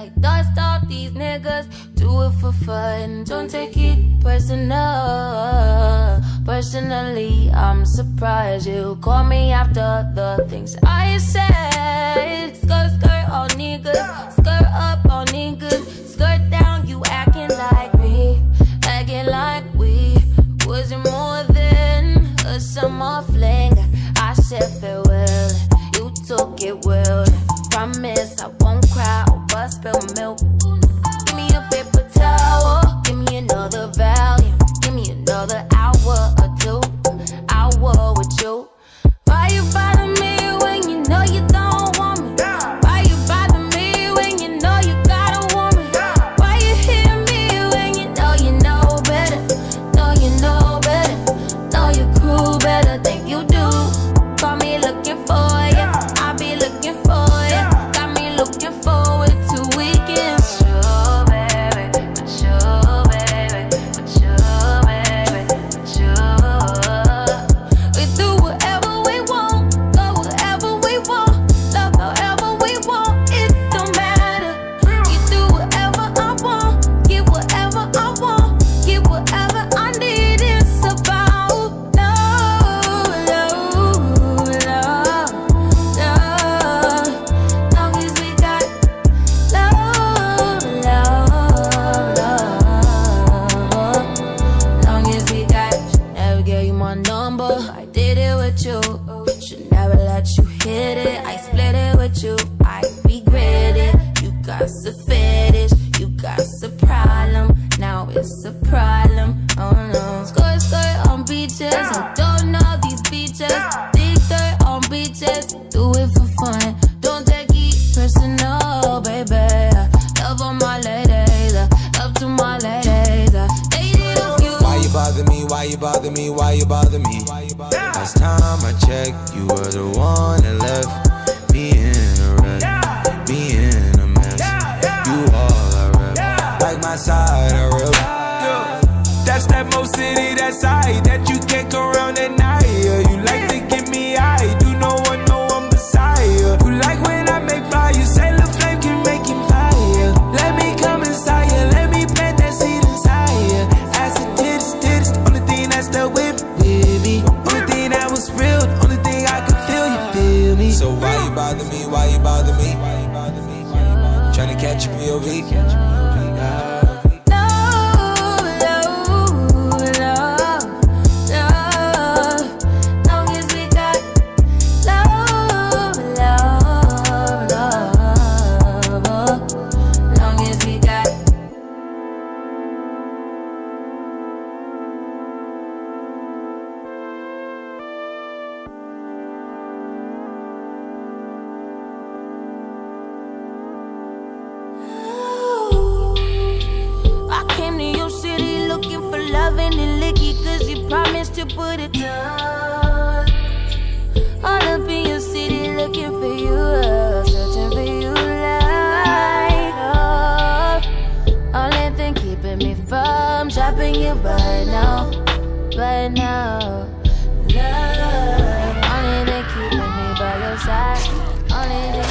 like dust off these niggas. Do it for fun, don't take it personal. Personally, I'm surprised you call me after the things I said. Skirt, skirt, all niggas. Skirt up, all niggas. Skirt down, you acting like me. Acting like we wasn't more than a summer fling. I said farewell, you took it well. Promise I won't cry over spilled milk. Give me a paper towel, give me another volume, give me another hour or 2 hour with you. Why you bother me when you know you don't want me? Why you bother me when you know you got a woman? Why you hear me when you know better? Know you know better, know you cool better than you do. Call me looking for you, I be looking for you. Got me looking forward to weekends. Sure, baby, sure, baby, sure, baby, sure. We do whatever we want, go wherever we want, love however we want, it don't matter. You do whatever I want, get whatever I want, get whatever I need. It's about love, love, love, love. Long as we got love, love, love. Long as we got. Should never give you my number, I did it with you. Should never let you hit it, I split it with you. I regret it. You got a fetish, you got a problem. Now it's a problem, oh no. Skirt, skirt on beaches, I don't know these beaches. Dig dirt on beaches, do it for fun. Don't take it personal, baby. Love on my ladies, love to my ladies. They did a few. Why you bother me? Why you bother me? Why you bother me? Last time I checked, you were the one that left me in a wreck, me in a mess. You all I rep, like my side I rep. That's that Mo City, that side that you can't go around at night. You like to give me high, do no one know I'm beside you. You like when I make fire, you say the flame can make him fire. Let me come inside you, let me plant that seed inside you. Acid tits, only thing that's the whip with me. Only thing that was real, only thing I could feel, you feel me. So why you bother me, why you bother me? Tryna catch a POV? Love, love, love, love. Long as we got love, love, love. Long as we got. I came to your city looking for love and a licky, cause you promised to put it down. All up in your city looking for you, searching for you like love. Only thing keeping me from dropping you right now, right now. Love, only thing keeping me by your side, only thing.